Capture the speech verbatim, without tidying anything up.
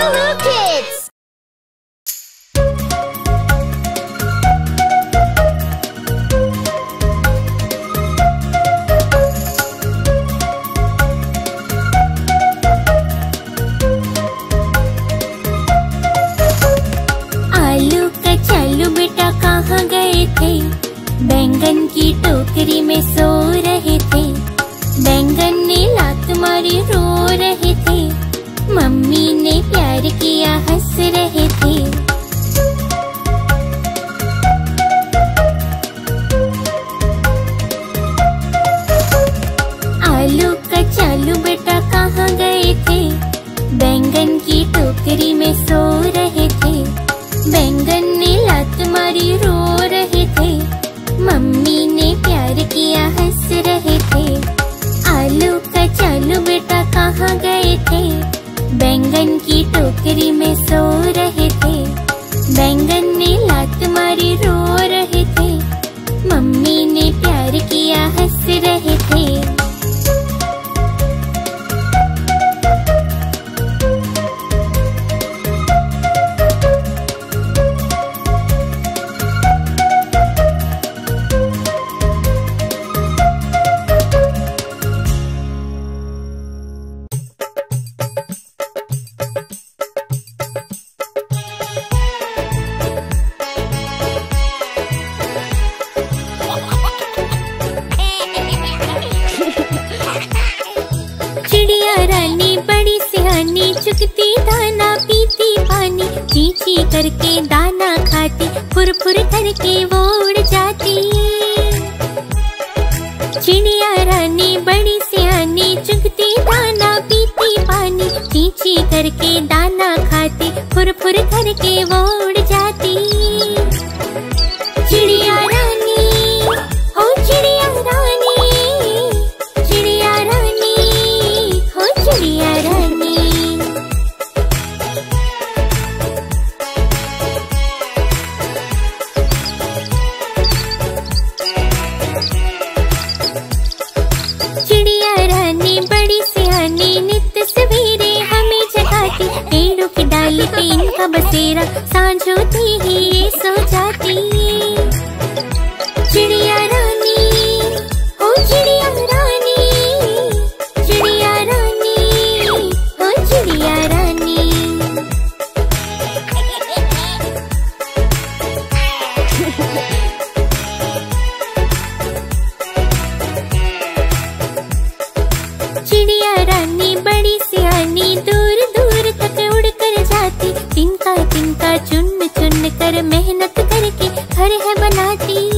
Lulu Kids! आलू का चालू बेटा कहाँ गए थे? बैंगन की टोकरी में सो रहे थे। बैंगन ने लात मारी रो रहे थे। मम्मी ने प्यार किया हंस रहे थे। आलू का चालू बेटा कहाँ गए थे? बैंगन की टोकरी में सो रहे थे। बैंगन ने लात मारी रो रहे थे। मम्मी ने प्यार किया हंस रहे थे। आलू का चालू बेटा कहाँ गए थे? बैंगन की टोकरी में सो रहे थे। बैंगन ने लात मारी रो रहे थे। मम्मी ने प्यार किया हंस रहे थे। करके दाना खाती फुर फुर करके वो उड़ जाती। चिड़िया रानी बड़ी सियानी चुगती दाना पीती पानी चींची करके दाना खाती फुर फुर करके वो उड़ जाती। चिड़िया रानी हो चिड़िया रानी चिड़िया रानी हो चिड़िया रानी। इनका बसेरा सांझ होती ही ये सो जाती। चिड़िया रानी हो चिड़िया रानी चिड़िया रानी हो चिड़िया रानी। चिड़िया रानी बड़ी सियानी दूर दूर तक तिनका तिनका चुन चुन कर मेहनत करके घर है बनाती।